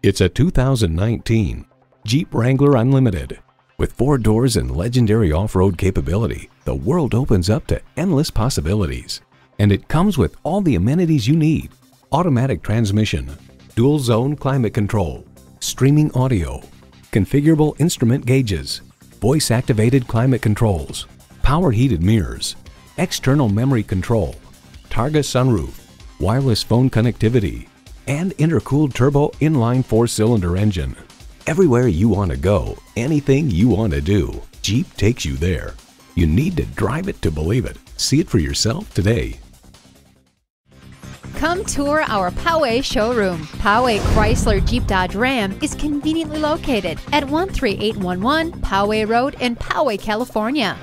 It's a 2019 Jeep Wrangler Unlimited. With 4 doors and legendary off-road capability, the world opens up to endless possibilities. And it comes with all the amenities you need: automatic transmission, dual-zone climate control, streaming audio, configurable instrument gauges, voice-activated climate controls, power heated mirrors, external memory control, Targa sunroof, wireless phone connectivity, and intercooled turbo inline 4-cylinder engine. Everywhere you want to go, anything you want to do, Jeep takes you there. You need to drive it to believe it. See it for yourself today. Come tour our Poway showroom. Poway Chrysler Jeep Dodge Ram is conveniently located at 13811 Poway Road in Poway, California.